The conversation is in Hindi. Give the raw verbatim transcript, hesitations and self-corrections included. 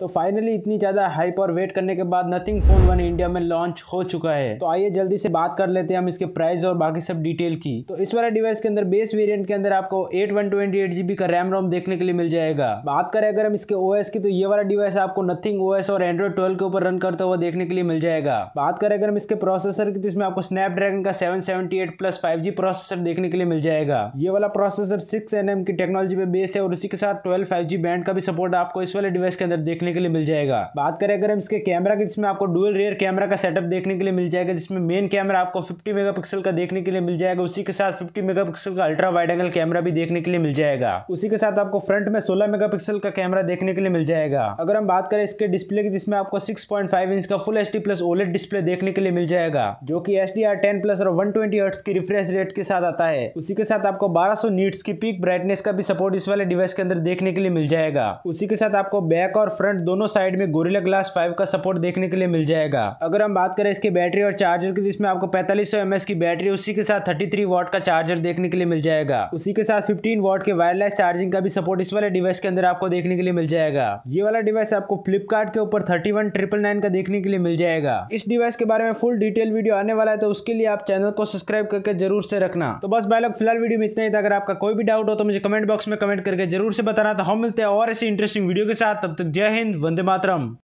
तो फाइनली इतनी ज़्यादा हाइप और वेट करने के बाद नथिंग फोन वन इंडिया में लॉन्च हो चुका है। तो आइए जल्दी से बात कर लेते हैं हम इसके प्राइस और बाकी सब डिटेल की। तो इस वाले डिवाइस के अंदर बेस वेरिएंट के अंदर आपको आठ वन टू एट जीबी का रैम रोम देखने के लिए मिल जाएगा। बात करें अगर हम इसके ओएस की, तो ये वाला डिवाइस आपको नथिंग ओएस और एंड्रॉइड ट्वेल्व के ऊपर रन करता हुआ देखने के लिए मिल जाएगा। बात करें अगर हम इसके प्रोसेसर की, तो इसमें आपको स्नैपड्रैगन का seven seventy eight plus five G processor देखने के लिए मिल जाएगा। ये वाला प्रोसेसर सिक्स एन एम की टेक्नोलॉजी पे बेस है और उसी के साथ ट्वेल्व फाइव जी बैंड का भी सपोर्ट आपको इस वाले डिवाइस के अंदर देखने के लिए मिल जाएगा। बात करें अगर हम इसके कैमरा की, जिसमें आपको डुअल रियर कैमरा का सेटअप देखने के लिए मिल जाएगा, जिसमें मेन कैमरा आपको पचास मेगापिक्सल का देखने के लिए मिल जाएगा। उसी के साथ पचास मेगापिक्सल का अल्ट्रा वाइड एंगल कैमरा भी देखने के लिए मिल जाएगा। उसी के साथ आपको फ्रंट में सोलह मेगापिक्सल का कैमरा देखने के लिए मिल जाएगा। अगर हम बात करें इसके डिस्प्ले की, जिसमें आपको सिक्स पॉइंट फाइव इंच का full HD plus OLED display देखने के लिए मिल जाएगा, जो कि एचडीआर टेन प्लस और वन ट्वेंटी हर्ट्ज की रिफ्रेश रेट के साथ आता है। उसी के साथ आपको बारह सौ नीट्स की पीक ब्राइटनेस का भी सपोर्ट इस वाले डिवाइस के अंदर देखने के लिए मिल जाएगा। उसी के साथ आपको बैक और फ्रंट दोनों साइड में गोरिल्ला ग्लास फाइव का सपोर्ट देखने के लिए मिल जाएगा। अगर हम बात करें इसकी बैटरी और चार्जर की, जिसमें आपको पैंतालीस सौ एम ए एच की बैटरी, उसी के साथ तैंतीस वाट का चार्जर देखने के लिए मिल जाएगा। उसी के साथ पंद्रह वाट के वायरलेस चार्जिंग का भी सपोर्ट इस वाले डिवाइस के अंदर आपको देखने के लिए मिल जाएगा। ये वाला डिवाइस आपको फ्लिपकार्ट के ऊपर थर्टी वन ट्रिपल नाइन का देखने के लिए मिल जाएगा। इस डिवाइस के बारे में फुल डिटेल वीडियो आने वाला है, तो उसके लिए आप चैनल को सब्सक्राइब करके जरूर से रखना। तो बस भाई लोग, फिलहाल वीडियो में इतना ही था। अगर आपका कोई भी डाउट हो तो मुझे कमेंट बॉक्स में कमेंट करके जरूर से बताना। तो हम मिलते हैं और ऐसी इंटरेस्टिंग वीडियो के साथ। तब तक जय हिंद, वंदे मातरम।